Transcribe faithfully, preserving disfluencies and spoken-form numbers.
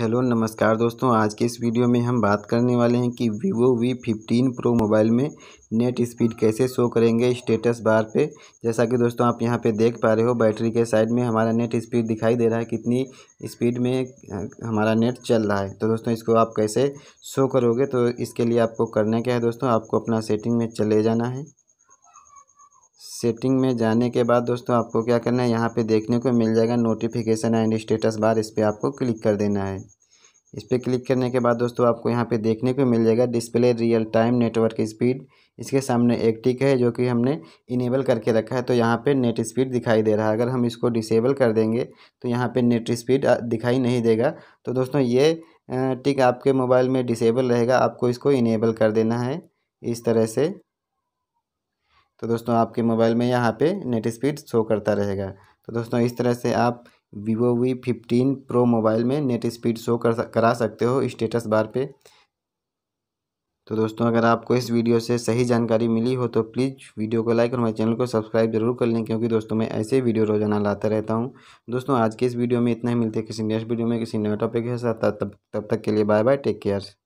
Hello नमस्कार दोस्तों, आज के इस वीडियो में हम बात करने वाले हैं कि Vivo V fifteen Pro mobile में नेट स्पीड कैसे शो करेंगे स्टेटस बार पे। जैसा कि दोस्तों आप यहां पे देख पा रहे हो, बैटरी के साइड में हमारा नेट स्पीड दिखाई दे रहा है, कितनी स्पीड में हमारा नेट चल रहा है। तो दोस्तों इसको आप कैसे शो करोगे, तो इसके लिए आपको करना क्या है दोस्तों, आपको अपना सेटिंग में चले जाना है। सेटिंग में जाने के बाद दोस्तों आपको क्या करना है, यहाँ पे देखने को मिल जाएगा नोटिफिकेशन एंड स्टेटस बार, इस पर आपको क्लिक कर देना है। इस पर क्लिक करने के बाद दोस्तों आपको यहाँ पे देखने को मिल जाएगा display real time network speed, इसके सामने एक टिक है जो कि हमने इनेबल करके रखा है। तो यहाँ पे नेट स्पीड दिखाई दे रहा है, अगर हम इसको डिसेबल कर देंगे तो यहाँ पे नेट स्पीड दिखाई नहीं देगा। तो दोस्तों ये टिक आपके मोबाइल में डिसेबल रहेगा, आपको इसको इनेबल कर देना है इस तरह से। तो दोस्तों आपके मोबाइल में यहाँ पे नेट स्पीड शो करता रहेगा। तो दोस्तों इस तरह से आप Vivo V fifteen Pro mobile में नेट स्पीड शो कर करा सकते हो स्टेटस बार पे। तो दोस्तों अगर आपको इस वीडियो से सही जानकारी मिली हो तो प्लीज़ वीडियो को लाइक और हमारे चैनल को सब्सक्राइब जरूर कर लें, क्योंकि दोस्तों मैं ऐसे वीडियो रोजाना लाता रहता हूँ। दोस्तों आज के इस वीडियो में इतना ही, मिलते हैं किसी नेक्स्ट वीडियो में किसी नए टॉपिक के साथ। तब तब तक के लिए बाय बाय, टेक केयर।